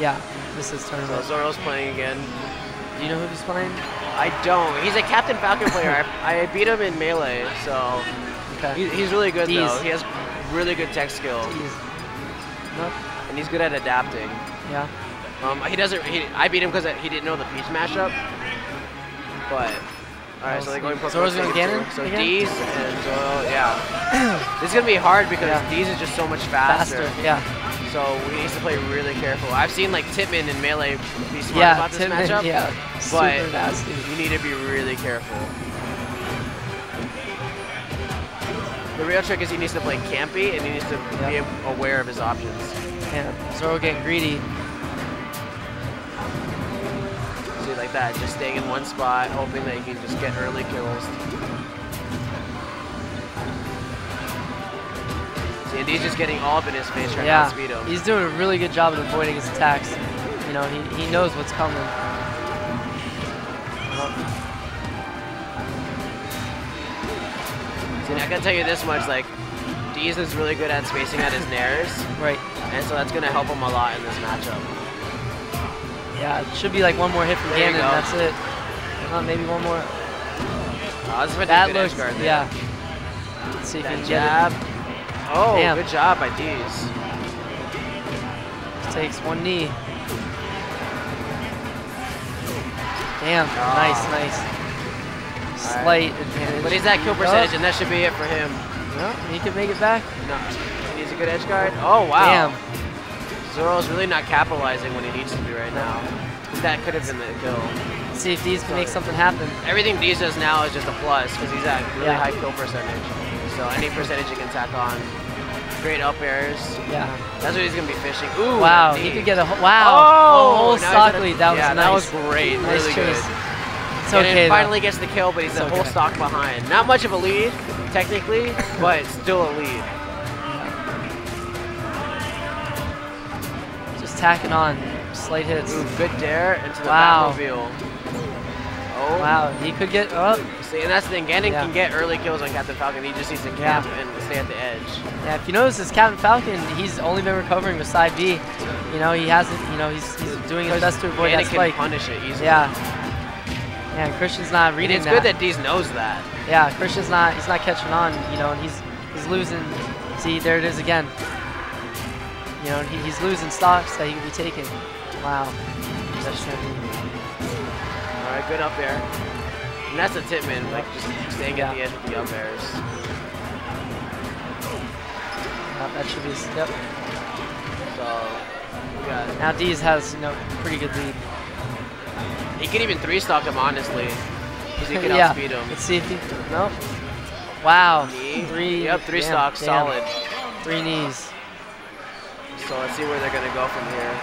Yeah, this is tournament. So ZeRo's playing again. Do you know who he's playing? I don't. He's a Captain Falcon player. I beat him in Melee, so okay. He's really good Deez. Though. He has really good tech skill. Nope. And he's good at adapting. Yeah. He doesn't. I beat him because he didn't know the Peach mashup. But alright, so they're going for ZeRo's gonna get him. So Deez and ZeRo, yeah. This is gonna be hard because Deez is just so much faster. Yeah. So we need to play really careful. I've seen like Titman in Melee be smart about this matchup. Yeah, but super nasty. You need to be really careful. The real trick is he needs to play campy and he needs to be aware of his options. Yeah. So we're getting greedy. See, like that, just staying in one spot, hoping that you can just get early kills. And he's just getting all up in his face trying to outspeed him. He's doing a really good job of avoiding his attacks. You know, he knows what's coming. See, I can tell you this much, like, Deez is really good at spacing out his nairs. Right. And so that's going to help him a lot in this matchup. Yeah, it should be like one more hit from Ganon, that's it. Maybe one more. That looks, Let's see if he can jab. Get it. Oh, damn. Good job by Deez. Takes one knee. Damn, nice. Slight advantage. But he's that kill percentage, and that should be it for him. Yeah, he can make it back. No, he's a good edge guard. Oh, wow. Damn. ZeRo's really not capitalizing when he needs to be right now. That could have been the kill. Let's see if Deez can make something happen. Everything Deez does now is just a plus, because he's at really high kill percentage. So any percentage you can tack on. Great up airs. Yeah. That's what he's going to be fishing. Ooh. Wow. He could get a whole stock lead. That was great. Nice choice. So he finally gets the kill, but he's a whole stock behind. Not much of a lead, technically, but still a lead. Just tacking on. Slight hits. Ooh, good dare into the Batmobile. Oh. Wow, he could get up. See, and that's the thing, Ganon can get early kills on Captain Falcon. He just needs to cap and stay at the edge. Yeah, if you notice, this Captain Falcon, he's only been recovering with side B. You know, he hasn't. You know, he's doing his best to avoid that spike. Ganon can punish it easily. Yeah. Yeah, Christian's not reading that. And it's good that Deez knows that. Yeah, Christian's not. He's not catching on. You know, and he's losing. See, there it is again. You know, he's losing stocks that he could be taking. Wow. That's good up air. And that's a Titman, like just staying at the edge with the up airs. That should be a step. So, we got it. Now Deez has pretty good lead. He could even 3-stock him, honestly. Because he could outspeed him. Let's see if he... No. Wow. Knee. Three stocks, solid. Three knees. So let's see where they're going to go from here.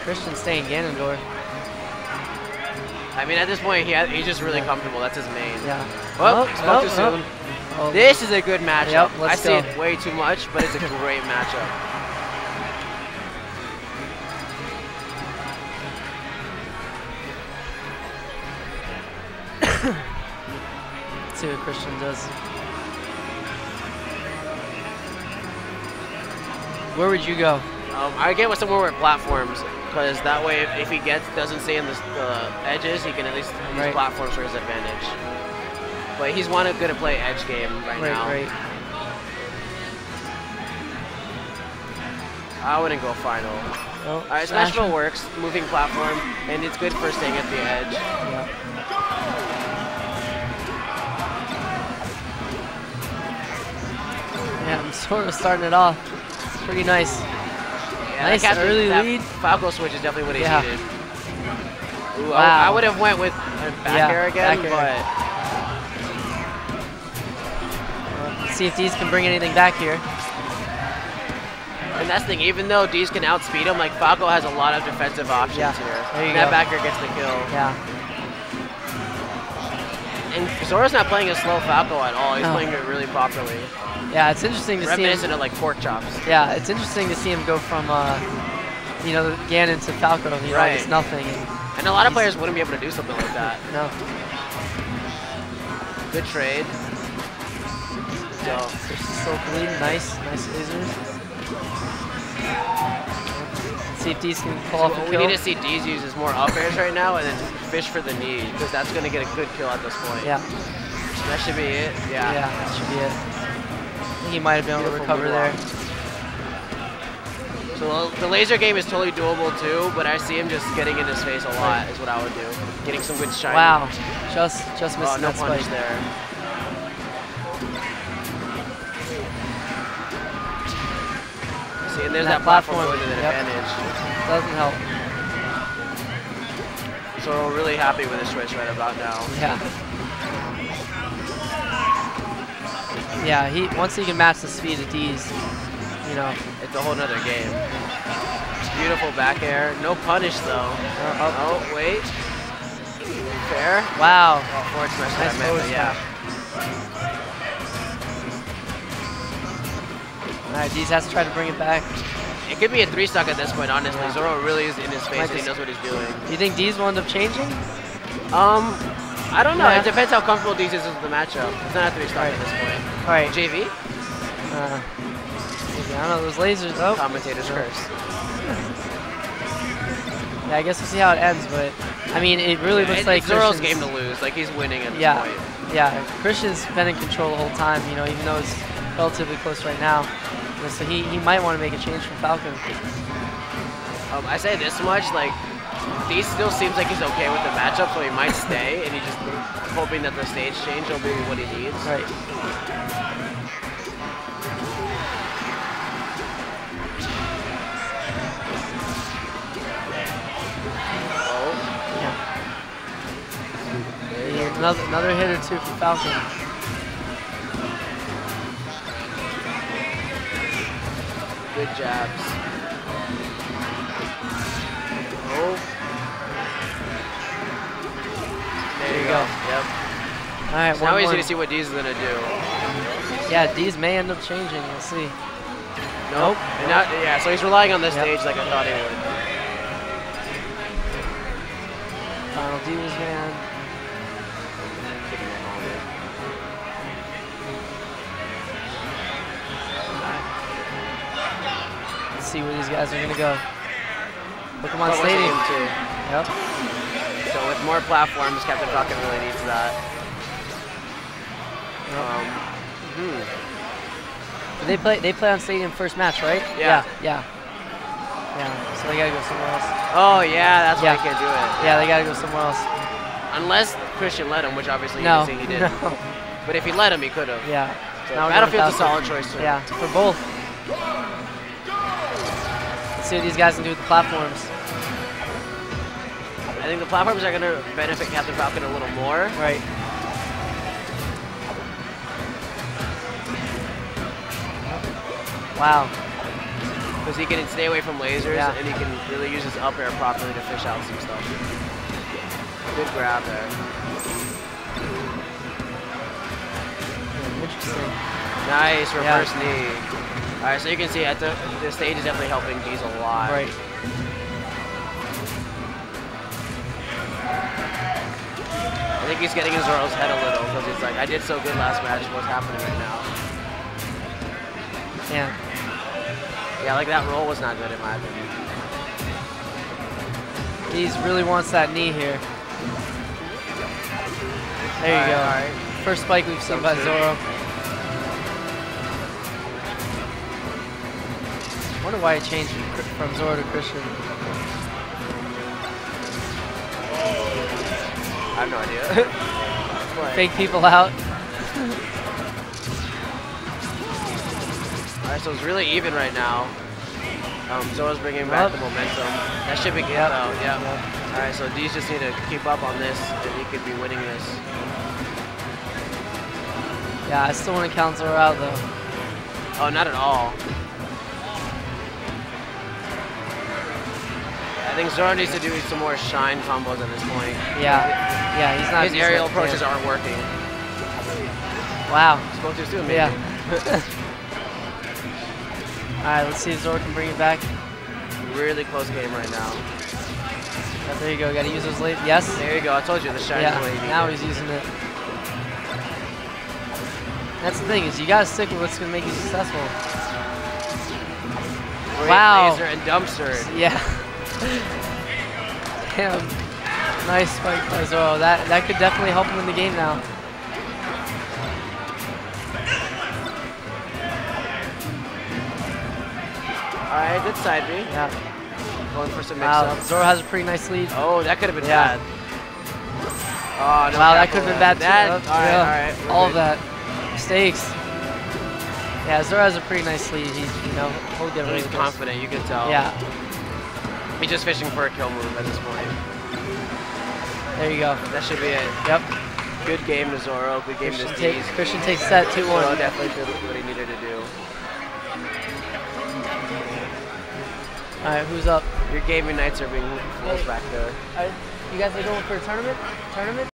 Christian staying Ganondorf. I mean, at this point, he's just really comfortable. That's his main. Yeah. Oh, spoke too soon. Oh. This is a good matchup. Yep, I see it way too much, but it's a great matchup. Let's see what Christian does. Where would you go? I get with somewhere with platforms. Because that way, if he doesn't stay in the edges, he can at least use platforms for his advantage. But he's going to play edge game right now. I wouldn't go final. Nope. All right, Smashville works, moving platform, and it's good for staying at the edge. Yeah, I'm sort of starting it off. It's pretty nice. Yeah, nice early lead. Falco switch is definitely what he needed. Ooh, wow. I would have went with back air again, but... Let's see if Deez can bring anything back here. And that's the thing, even though Deez can outspeed him, like Falco has a lot of defensive options here. And that back air gets the kill. Yeah. And Zora's not playing a slow Falco at all. He's playing it really properly. Yeah, it's interesting to see him. Reminiscent of like pork chops. Yeah, it's interesting to see him go from, Ganon to Falco. He it's nothing. And a lot of players wouldn't be able to do something like that. No. Good trade. So, so clean, nice lasers. Let's see see if Deez can pull off a kill. We need to see Deez use his more up airs right now and then fish for the knee, because that's going to get a good kill at this point. Yeah. That should be it. Yeah. Yeah, that should be it. He might have been able to recover there. So the laser game is totally doable too, but I see him just getting in his face a lot is what I would do. Getting some good shine. Wow, just missed that punch there. See, and there's that platform going to the advantage. Doesn't help. So we're really happy with this switch right about now. Yeah. Yeah, he once he can match the speed of Deez, you know, it's a whole nother game. Beautiful back air. No punish though. Oh, wait. Fair. Wow. Oh, forward smash. Nice forward smash. Yeah. Alright, Deez has to try to bring it back. It could be a 3-stock at this point, honestly. Yeah. ZeRo really is in his face and he knows what he's doing. Do you think Deez will end up changing? I don't know. Yeah. It depends how comfortable Deez is with the matchup. It's not a 3-stock at this point. Alright. JV? I don't know, those lasers, oh. Commentator's curse. Yeah, I guess we'll see how it ends, but I mean, it really looks like ZeRo's game to lose. Like, he's winning at this point. Yeah, Christian's been in control the whole time, you know, even though it's relatively close right now. So he might want to make a change from Falcon. I say this much, like, Deez still seems like he's okay with the matchup, so he might stay, and he's just hoping that the stage change will be what he needs. Right. Another hit or two from Falcon. Good jabs. Oh. There you go. Yep. All right. So now we just need to see what Deez is gonna do. Yeah, Deez may end up changing. We'll see. Nope. And now, yeah. So he's relying on this stage like I thought he would. Final Deez, man. See where these guys are gonna go. Pokemon Stadium too. Yep. So with more platforms, Captain Falcon really needs that. They play on Stadium first match, right? Yeah. Yeah. So they gotta go somewhere else. Oh yeah, that's why they can't do it. Yeah, they gotta go somewhere else. Unless Christian let him, which obviously he didn't. No. But if he let him, he could have. Yeah. So Battlefield's a solid choice too. Yeah, for both. See what these guys can do with the platforms. I think the platforms are going to benefit Captain Falcon a little more. Right. Wow. Because he can stay away from lasers and he can really use his up air properly to fish out some stuff. Good grab there. Interesting. Nice reverse knee. Alright, so you can see at the stage is definitely helping Deez a lot. Right. I think he's getting in ZeRo's head a little because he's like, I did so good last match, what's happening right now? Yeah. Yeah, like that roll was not good in my opinion. Deez really wants that knee here. There you go. Right. First spike we've seen by ZeRo. I wonder why it changed from ZeRo to Christian. I have no idea. Fake people out. Alright, so it's really even right now. ZeRo's bringing back the momentum. That should be good though, yeah. Alright, so Deez just need to keep up on this and he could be winning this. Yeah, I still want to count ZeRo out though. Oh, not at all. I think ZeRo needs to do some more shine combos at this point. Yeah, he's not. His aerial approaches aren't working. Wow. Spoke too soon, maybe. Yeah. Alright, let's see if ZeRo can bring it back. Really close game right now. Oh, there you go, gotta use those late. Yes? There you go, I told you the shine is the way you need. Now he's using it. That's the thing, is you gotta stick with what's gonna make you successful. Brave wow. Laser and dump surge. Yeah. Damn. Nice spike by ZeRo. That could definitely help him in the game now. Alright, good side B. Yeah. Going for some mix-up. ZeRo has a pretty nice lead. Oh, that could have been bad. Oh, no, wow, that could have been bad too. That, all right. All of that. Mistakes. Yeah, ZeRo has a pretty nice lead. He's, you know, totally really confident. You can tell. Yeah. He's just fishing for a kill move at this point. There you go. That should be it. Yep. Good game to ZeRo. Good game to Deez. Christian takes that 2-1. ZeRo definitely did what he needed to do. All right, who's up? Your gaming nights are being closed back there. You guys are going for a tournament?